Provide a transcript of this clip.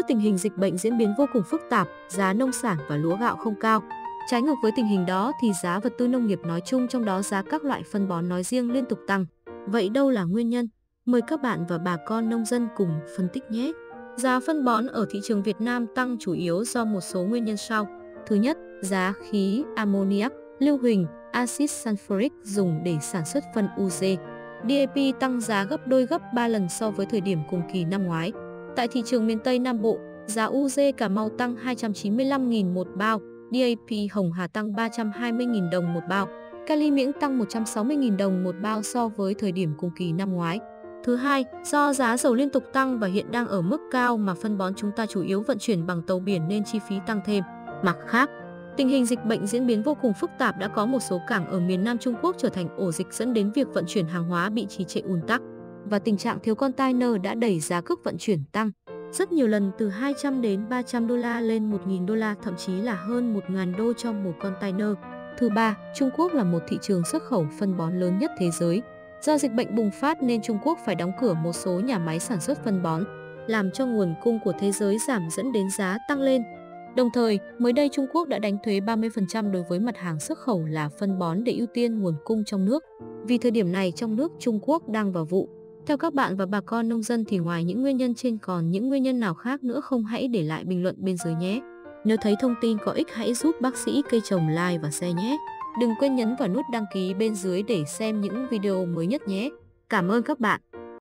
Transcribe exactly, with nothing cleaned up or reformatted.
Trước tình hình dịch bệnh diễn biến vô cùng phức tạp, giá nông sản và lúa gạo không cao. Trái ngược với tình hình đó thì giá vật tư nông nghiệp nói chung, trong đó giá các loại phân bón nói riêng liên tục tăng. Vậy đâu là nguyên nhân? Mời các bạn và bà con nông dân cùng phân tích nhé. Giá phân bón ở thị trường Việt Nam tăng chủ yếu do một số nguyên nhân sau. Thứ nhất, giá khí ammoniac, lưu huỳnh, acid sulfuric dùng để sản xuất phân u dét, đê a pê tăng giá gấp đôi gấp ba lần so với thời điểm cùng kỳ năm ngoái. Tại thị trường miền Tây Nam Bộ, giá u dét Cà Mau tăng hai trăm chín mươi lăm nghìn đồng một bao, đê a pê Hồng Hà tăng ba trăm hai mươi nghìn đồng một bao, kali Miễng tăng một trăm sáu mươi nghìn đồng một bao so với thời điểm cùng kỳ năm ngoái. Thứ hai, do giá dầu liên tục tăng và hiện đang ở mức cao mà phân bón chúng ta chủ yếu vận chuyển bằng tàu biển nên chi phí tăng thêm. Mặt khác, tình hình dịch bệnh diễn biến vô cùng phức tạp đã có một số cảng ở miền Nam Trung Quốc trở thành ổ dịch, dẫn đến việc vận chuyển hàng hóa bị trì trệ, ùn tắc và tình trạng thiếu container đã đẩy giá cước vận chuyển tăng rất nhiều lần, từ hai trăm đến ba trăm đô la lên một nghìn đô la, thậm chí là hơn một nghìn đô cho một container. Thứ ba, Trung Quốc là một thị trường xuất khẩu phân bón lớn nhất thế giới. Do dịch bệnh bùng phát nên Trung Quốc phải đóng cửa một số nhà máy sản xuất phân bón, làm cho nguồn cung của thế giới giảm, dẫn đến giá tăng lên. Đồng thời, mới đây Trung Quốc đã đánh thuế ba mươi phần trăm đối với mặt hàng xuất khẩu là phân bón để ưu tiên nguồn cung trong nước. Vì thời điểm này trong nước Trung Quốc đang vào vụ. Theo các bạn và bà con nông dân thì ngoài những nguyên nhân trên còn những nguyên nhân nào khác nữa không? Hãy để lại bình luận bên dưới nhé. Nếu thấy thông tin có ích hãy giúp bác sĩ cây trồng like và share nhé. Đừng quên nhấn vào nút đăng ký bên dưới để xem những video mới nhất nhé. Cảm ơn các bạn.